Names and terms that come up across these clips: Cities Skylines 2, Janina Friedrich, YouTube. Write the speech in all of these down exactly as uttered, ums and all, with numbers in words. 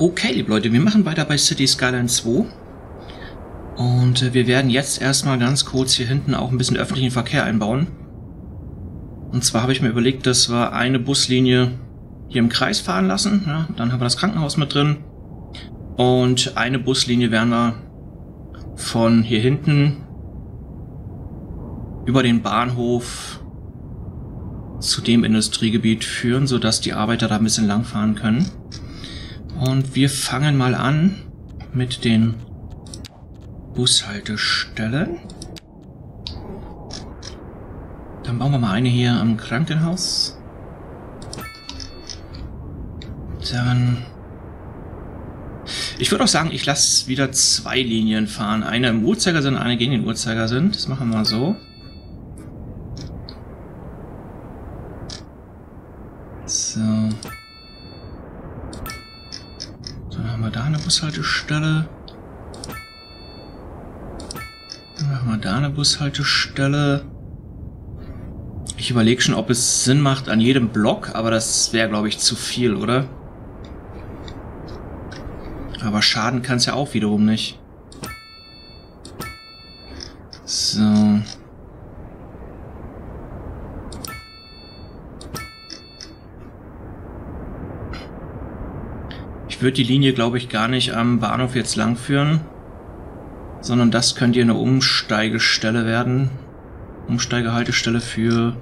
Okay, liebe Leute, wir machen weiter bei Cities Skylines zwei. Und äh, wir werden jetzt erstmal ganz kurz hier hinten auch ein bisschen öffentlichen Verkehr einbauen. Und zwar habe ich mir überlegt, dass wir eine Buslinie hier im Kreis fahren lassen. Ja, dann haben wir das Krankenhaus mit drin. Und eine Buslinie werden wir von hier hinten über den Bahnhof zu dem Industriegebiet führen, sodass die Arbeiter da ein bisschen lang fahren können. Und wir fangen mal an mit den Bushaltestellen. Dann bauen wir mal eine hier am Krankenhaus. Dann... Ich würde auch sagen, ich lasse wieder zwei Linien fahren. Eine im Uhrzeigersinn, eine gegen den Uhrzeigersinn. Das machen wir mal so. So. Dann haben wir da eine Bushaltestelle. Dann machen wir da eine Bushaltestelle. Ich überlege schon, ob es Sinn macht an jedem Block, aber das wäre, glaube ich, zu viel, oder? Aber schaden kann es ja auch wiederum nicht. So. Ich würde die Linie, glaube ich, gar nicht am Bahnhof jetzt lang führen, sondern das könnte eine Umsteigestelle werden. Umsteigehaltestelle für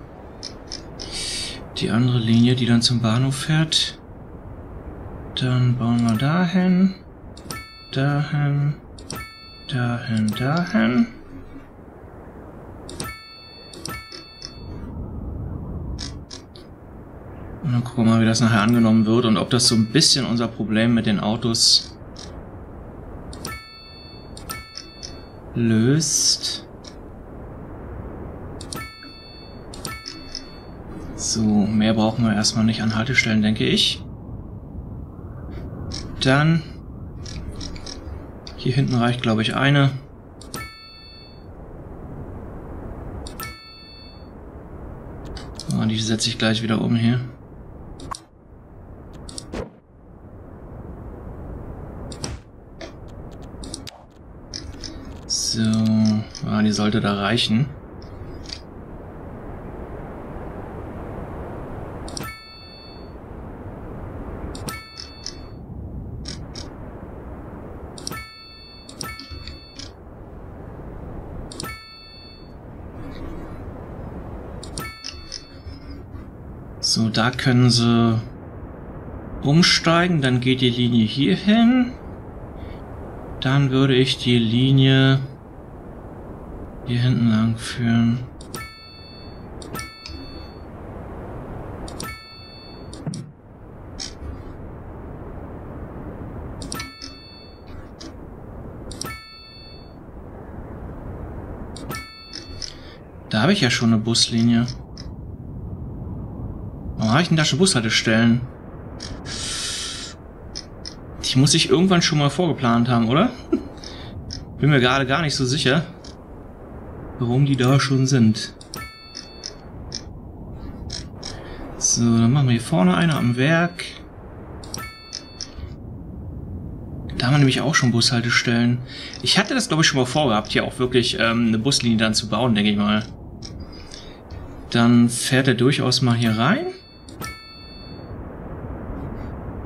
die andere Linie, die dann zum Bahnhof fährt. Dann bauen wir dahin. Dahin, dahin, dahin. Und dann gucken wir mal, wie das nachher angenommen wird und ob das so ein bisschen unser Problem mit den Autos löst. So, mehr brauchen wir erstmal nicht an Haltestellen, denke ich. Dann... Hier hinten reicht, glaube ich, eine. So, die setze ich gleich wieder um hier. So, ah, die sollte da reichen. So, da können sie umsteigen, dann geht die Linie hier hin. Dann würde ich die Linie hier hinten lang führen. Da habe ich ja schon eine Buslinie. Warum habe ich denn da schon Bushaltestellen? Die muss ich irgendwann schon mal vorgeplant haben, oder? Bin mir gerade gar nicht so sicher, warum die da schon sind. So, dann machen wir hier vorne eine am Werk. Da haben wir nämlich auch schon Bushaltestellen. Ich hatte das, glaube ich, schon mal vorgehabt, hier auch wirklich ähm, eine Buslinie dann zu bauen, denke ich mal. Dann fährt er durchaus mal hier rein.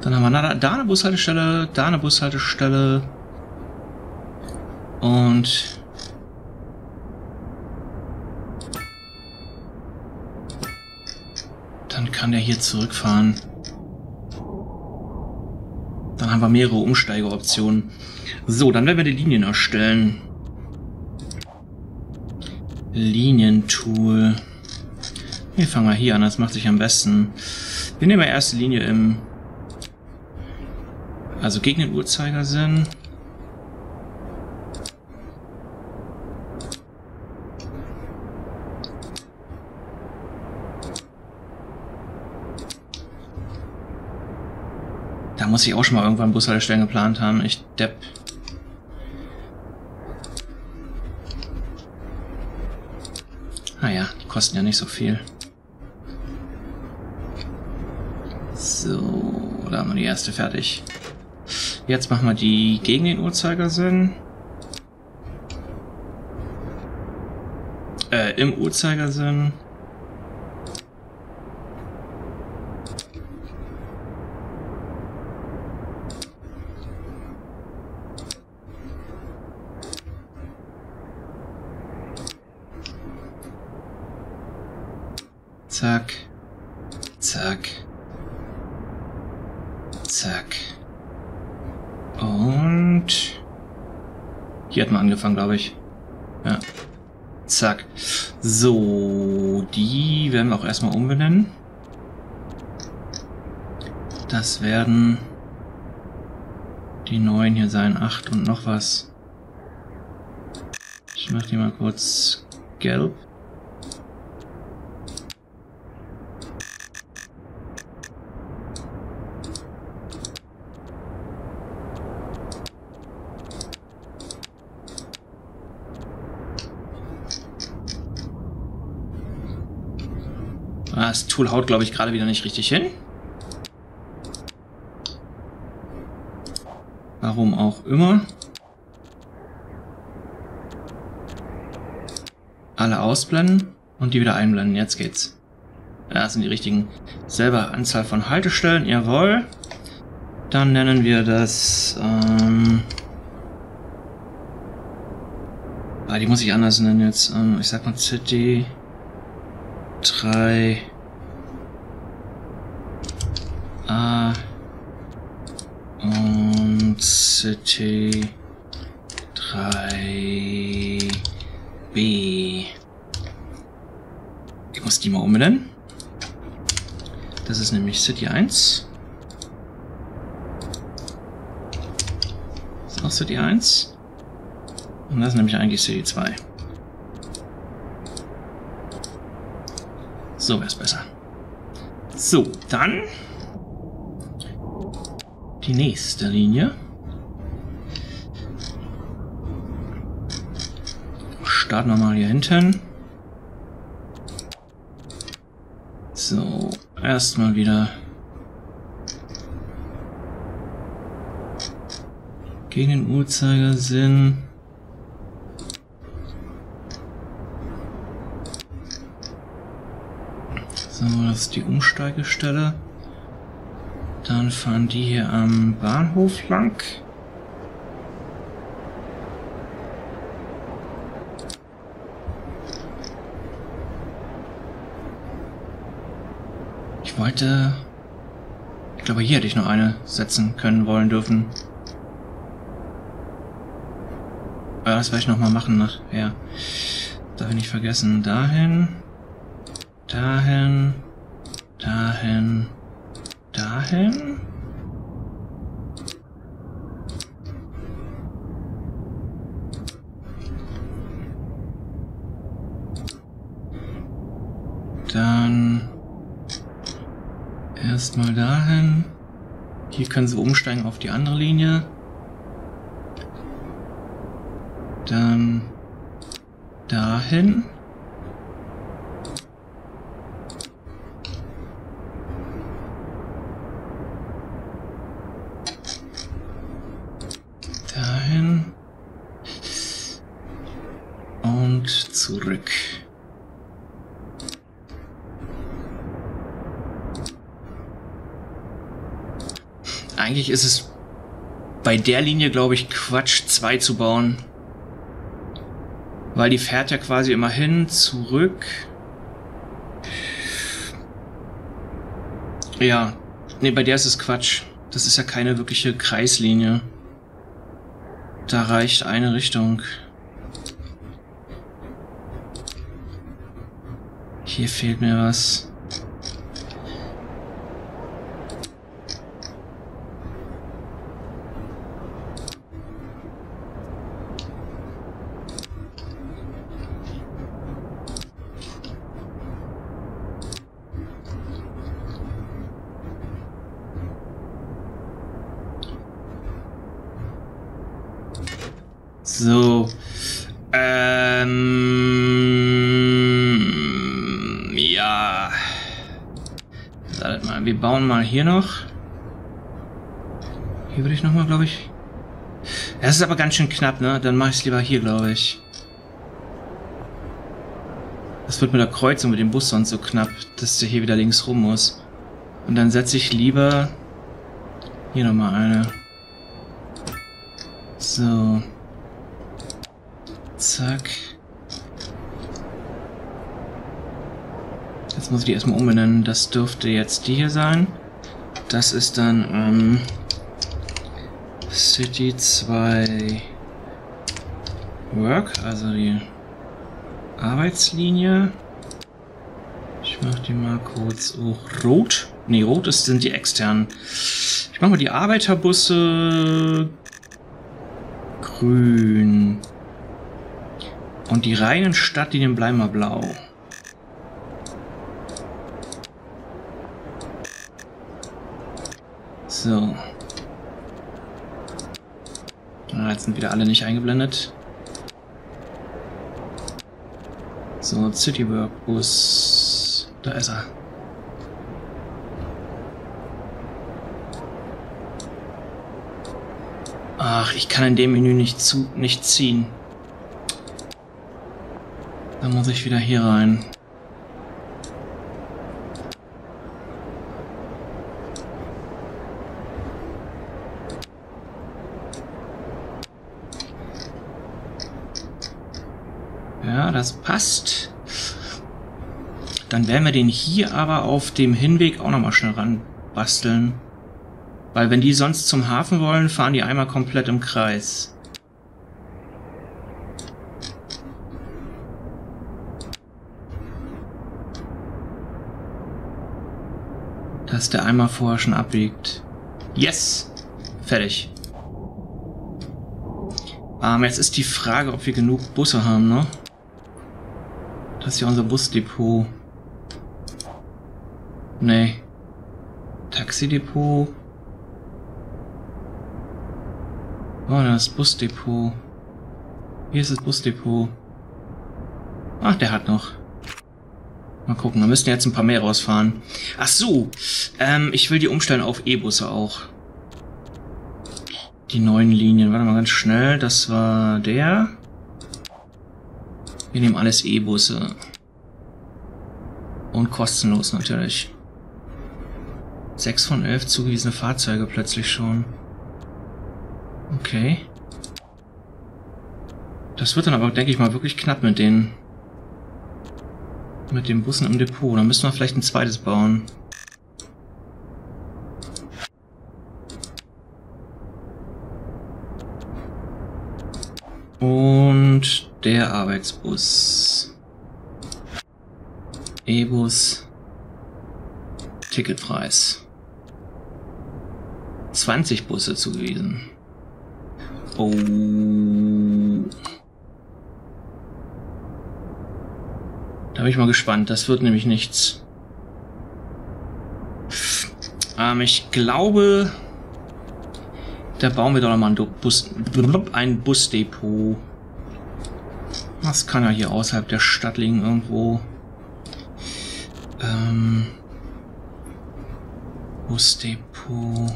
Dann haben wir da eine Bushaltestelle, da eine Bushaltestelle. Und... Dann kann der hier zurückfahren. Dann haben wir mehrere Umsteigeoptionen. So, dann werden wir die Linien erstellen. Linientool. Hier fangen wir hier an, das macht sich am besten. Wir nehmen ja erste Linie im... Also gegen den Uhrzeigersinn. Da muss ich auch schon mal irgendwann Bushaltestellen geplant haben. Ich depp. Naja, die kosten ja nicht so viel. So, da haben wir die erste fertig. Jetzt machen wir die gegen den Uhrzeigersinn. Äh, im Uhrzeigersinn. Zack, zack, zack. Und hier hat man angefangen, glaube ich. Ja. Zack. So, die werden wir auch erstmal umbenennen. Das werden die neuen hier sein, acht und noch was. Ich mache die mal kurz gelb. Das Tool haut, glaube ich, gerade wieder nicht richtig hin. Warum auch immer. Alle ausblenden und die wieder einblenden. Jetzt geht's. Das sind die richtigen. Selber Anzahl von Haltestellen. Jawohl. Dann nennen wir das... Ähm ah, die muss ich anders nennen jetzt. Ähm, ich sag mal City... drei... A und City drei B. Ich muss die mal umbenennen. Das ist nämlich City eins. Das ist auch City eins. Und das ist nämlich eigentlich City zwei. So wäre es besser. So, dann... die nächste Linie. Starten wir mal hier hinten. So, erstmal wieder gegen den Uhrzeigersinn. So, das ist die Umsteigestelle. Dann fahren die hier am Bahnhof lang. Ich wollte... Ich glaube, hier hätte ich noch eine setzen können, wollen, dürfen. Aber das werde ich nochmal machen nachher. Darf ich nicht vergessen. Dahin. Dahin. Dahin. Dahin. Dann erstmal dahin. Hier können sie umsteigen auf die andere Linie. Dann dahin. Zurück. Eigentlich ist es bei der Linie, glaube ich, Quatsch, zwei zu bauen. Weil die fährt ja quasi immer hin, zurück. Ja, ne, bei der ist es Quatsch. Das ist ja keine wirkliche Kreislinie. Da reicht eine Richtung. Hier fehlt mir was. So. Ähm... Wir bauen mal hier noch Hier würde ich nochmal, glaube ich... Es ist aber ganz schön knapp, ne? Dann mache ich es lieber hier, glaube ich. Das wird mit der Kreuzung mit dem Bus sonst so knapp, dass der hier wieder links rum muss. Und dann setze ich lieber... Hier nochmal eine. So. Zack. Jetzt muss ich die erstmal umbenennen. Das dürfte jetzt die hier sein. Das ist dann ähm, City zwei Work, also die Arbeitslinie. Ich mache die mal kurz oh, rot. Ne, rot ist, sind die externen. Ich mache mal die Arbeiterbusse grün. Und die reinen Stadtlinien bleiben mal blau. So. Ah, jetzt sind wieder alle nicht eingeblendet. So, Cityworkbus. Da ist er. Ach, ich kann in dem Menü nicht, zu, nicht ziehen. Dann muss ich wieder hier rein. Ja, das passt. Dann werden wir den hier aber auf dem Hinweg auch nochmal schnell ranbasteln. Weil wenn die sonst zum Hafen wollen, fahren die einmal komplett im Kreis. Dass der einmal vorher schon abbiegt. Yes! Fertig. Ähm, jetzt ist die Frage, ob wir genug Busse haben, ne? Das ist ja unser Busdepot. Nee. Taxidepot. Oh, das Busdepot. Hier ist das Busdepot. Ach, der hat noch. Mal gucken, wir müssen jetzt ein paar mehr rausfahren. Ach so, ähm, ich will die umstellen auf E-Busse auch. Die neuen Linien. Warte mal ganz schnell. Das war der. Wir nehmen alles E-Busse. Und kostenlos natürlich. sechs von elf zugewiesene Fahrzeuge plötzlich schon. Okay. Das wird dann aber, denke ich mal, wirklich knapp mit den mit den Bussen im Depot. Da müssen wir vielleicht ein zweites bauen. Und der Arbeitsbus. E-Bus. Ticketpreis. zwanzig Busse zugewiesen. Oh. Da bin ich mal gespannt. Das wird nämlich nichts. Ähm, ich glaube, da bauen wir doch nochmal ein, Bus, ein Busdepot. Das kann ja hier außerhalb der Stadt liegen irgendwo. Ähm, Busdepot.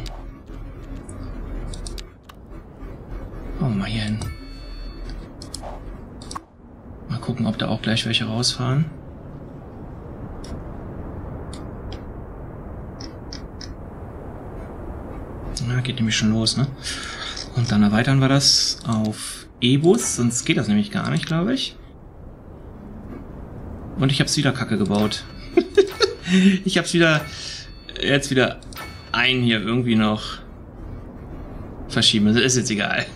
Oh, mal hier hin. Mal gucken, ob da auch gleich welche rausfahren. Na, geht nämlich schon los, ne? Und dann erweitern wir das auf E-Bus, sonst geht das nämlich gar nicht, glaube ich. Und ich habe es wieder kacke gebaut. Ich habe es wieder... Jetzt wieder einen hier irgendwie noch... verschieben. Das ist jetzt egal.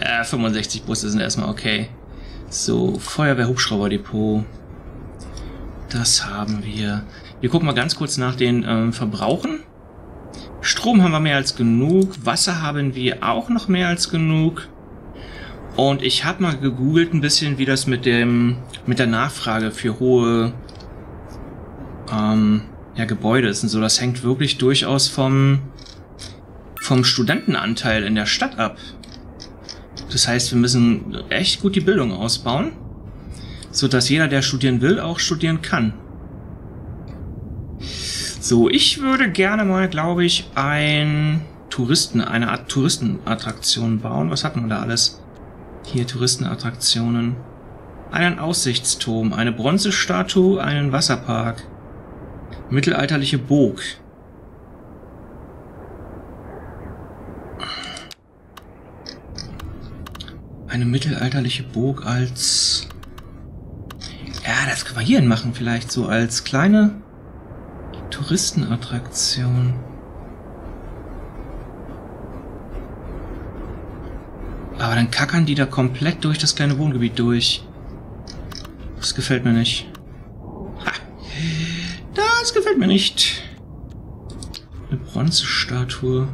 äh, fünfundsechzig Busse sind erstmal okay. So, Feuerwehr-Hubschrauber-Depot. Das haben wir. Wir gucken mal ganz kurz nach den ähm, Verbrauchen. Strom haben wir mehr als genug. Wasser haben wir auch noch mehr als genug. Und ich habe mal gegoogelt ein bisschen, wie das mit dem mit der Nachfrage für hohe ähm, ja, Gebäude ist und so. Das hängt wirklich durchaus vom vom Studentenanteil in der Stadt ab. Das heißt, wir müssen echt gut die Bildung ausbauen, sodass jeder, der studieren will, auch studieren kann. So, ich würde gerne mal, glaube ich, ein Touristen, eine Art Touristenattraktion bauen. Was hatten wir da alles? Hier Touristenattraktionen. Einen Aussichtsturm, eine Bronzestatue, einen Wasserpark. Mittelalterliche Burg. Eine mittelalterliche Burg als... Ja, das können wir hierhin machen vielleicht, so als kleine Touristenattraktion. Aber dann kackern die da komplett durch das kleine Wohngebiet durch. Das gefällt mir nicht. Ha! Das gefällt mir nicht. Eine Bronzestatue.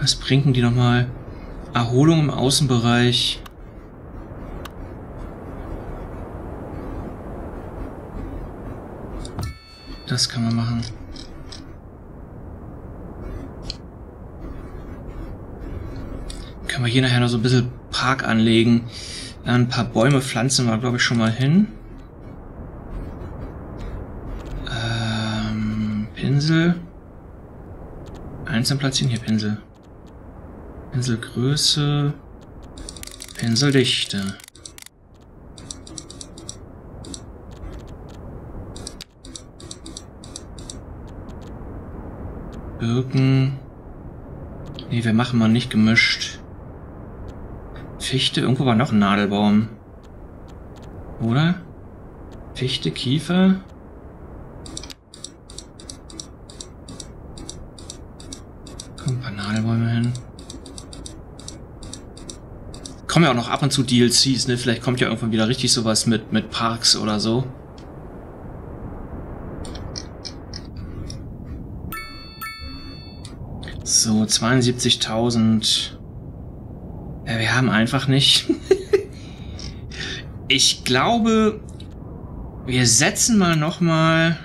Was bringen die nochmal? Erholung im Außenbereich. Das kann man machen. Können wir hier nachher noch so ein bisschen Park anlegen. Ein paar Bäume pflanzen wir, glaube ich, schon mal hin. Ähm, Pinsel. Einzeln platzieren hier Pinsel. Pinselgröße, Pinseldichte. Birken. Ne, wir machen mal nicht gemischt. Fichte, irgendwo war noch ein Nadelbaum. Oder? Fichte, Kiefer. Kommen ein paar Nadelbäume hin. Kommen ja auch noch ab und zu D L Cs, ne? Vielleicht kommt ja irgendwann wieder richtig sowas mit, mit Parks oder so. So, zweiundsiebzigtausend. Ja, wir haben einfach nicht. Ich glaube, wir setzen mal nochmal...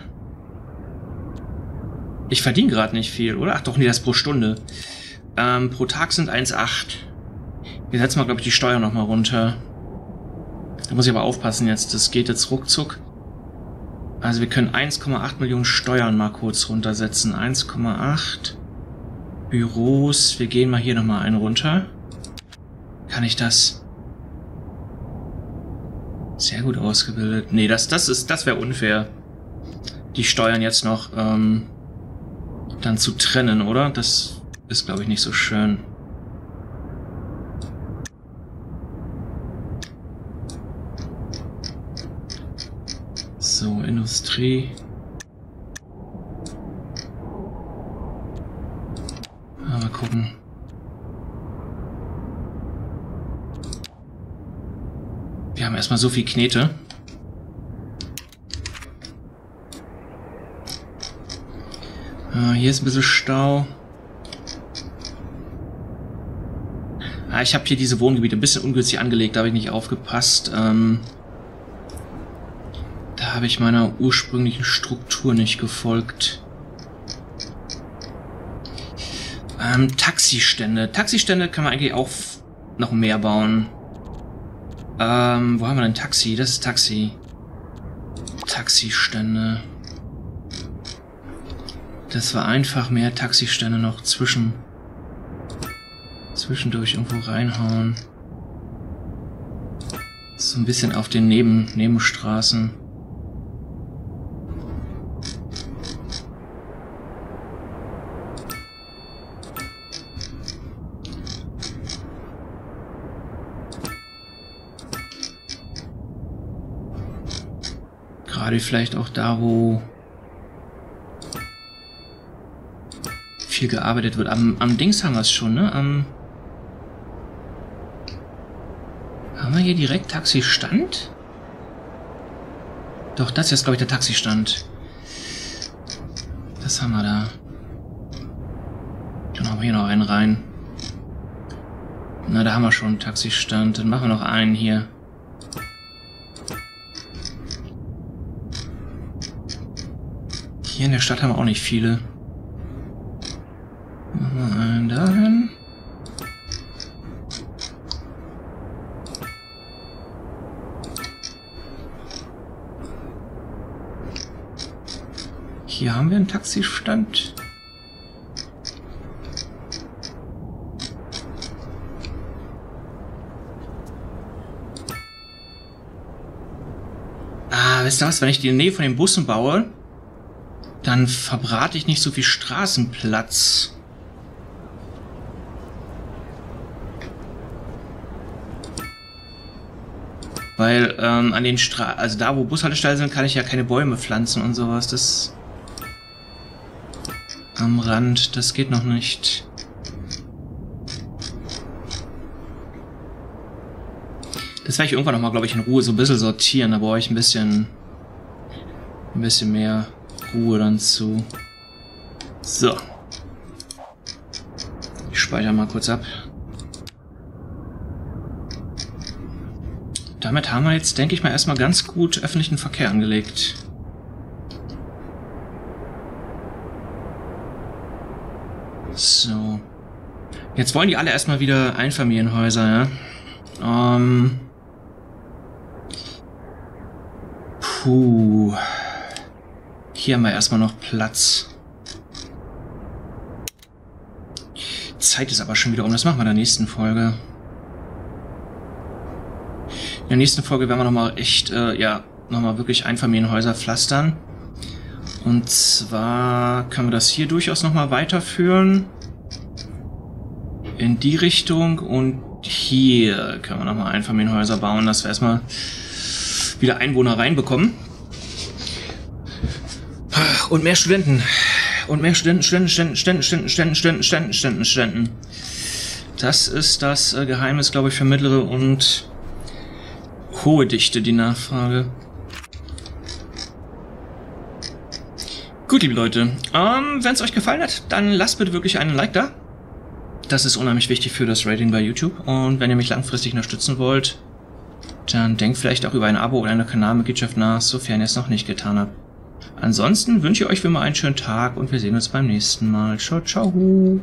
Ich verdiene gerade nicht viel, oder? Ach doch, nee, das pro Stunde. Ähm, pro Tag sind eins Komma acht. Wir setzen mal, glaube ich, die Steuer nochmal runter. Da muss ich aber aufpassen jetzt. Das geht jetzt ruckzuck. Also wir können eins Komma acht Millionen Steuern mal kurz runtersetzen. eins Komma acht... Büros, wir gehen mal hier nochmal einen runter. Kann ich das? Sehr gut ausgebildet. Nee, das, das ist, das wäre unfair. Die Steuern jetzt noch ähm, dann zu trennen, oder? Das ist, glaube ich, nicht so schön. So, Industrie. Mal gucken. Wir haben erstmal so viel Knete. Ah, hier ist ein bisschen Stau. Ah, ich habe hier diese Wohngebiete ein bisschen ungünstig angelegt, da habe ich nicht aufgepasst. Ähm, da habe ich meiner ursprünglichen Struktur nicht gefolgt. Ähm, Taxistände. Taxistände kann man eigentlich auch noch mehr bauen. Ähm, wo haben wir denn Taxi? Das ist Taxi. Taxistände. Das war einfach mehr Taxistände noch zwischen... zwischendurch irgendwo reinhauen. So ein bisschen auf den Neben Nebenstraßen. Vielleicht auch da, wo viel gearbeitet wird. Am, am Dings haben wir es schon, ne? Am haben wir hier direkt Taxistand? Doch, das ist, glaube ich, der Taxistand. Das haben wir da. Dann haben wir hier noch einen rein. Na, da haben wir schon einen Taxistand. Dann machen wir noch einen hier. Hier in der Stadt haben wir auch nicht viele. Machen wir einen dahin. Hier haben wir einen Taxistand. Ah, wisst ihr was? Wenn ich die Nähe von den Bussen baue, dann verbrate ich nicht so viel Straßenplatz. Weil ähm, an den Straßen, also da wo Bushaltestellen sind, kann ich ja keine Bäume pflanzen und sowas. Das am Rand, das geht noch nicht. Das werde ich irgendwann nochmal, glaube ich, in Ruhe so ein bisschen sortieren. Da brauche ich ein bisschen, ein bisschen mehr Ruhe dann zu. So. Ich speichere mal kurz ab. Damit haben wir jetzt, denke ich mal, erstmal ganz gut öffentlichen Verkehr angelegt. So. Jetzt wollen die alle erstmal wieder Einfamilienhäuser, ja? Ähm. Puh. Hier haben wir erstmal noch Platz. Die Zeit ist aber schon wieder um. Das machen wir in der nächsten Folge. In der nächsten Folge werden wir nochmal echt, äh, ja, nochmal wirklich Einfamilienhäuser pflastern. Und zwar können wir das hier durchaus nochmal weiterführen. In die Richtung. Und hier können wir nochmal Einfamilienhäuser bauen, dass wir erstmal wieder Einwohner reinbekommen. Und mehr Studenten. Und mehr Studenten, Studenten, Studenten, Studenten, Studenten, Studenten, Studenten, Studenten, Studenten. Das ist das äh, Geheimnis, glaube ich, für mittlere und hohe Dichte, die Nachfrage. Gut, liebe Leute, ähm, wenn es euch gefallen hat, dann lasst bitte wirklich einen Like da. Das ist unheimlich wichtig für das Rating bei YouTube. Und wenn ihr mich langfristig unterstützen wollt, dann denkt vielleicht auch über ein Abo oder eine Kanalmitgliedschaft nach, sofern ihr es noch nicht getan habt. Ansonsten wünsche ich euch wie immer einen schönen Tag und wir sehen uns beim nächsten Mal. Ciao, ciao.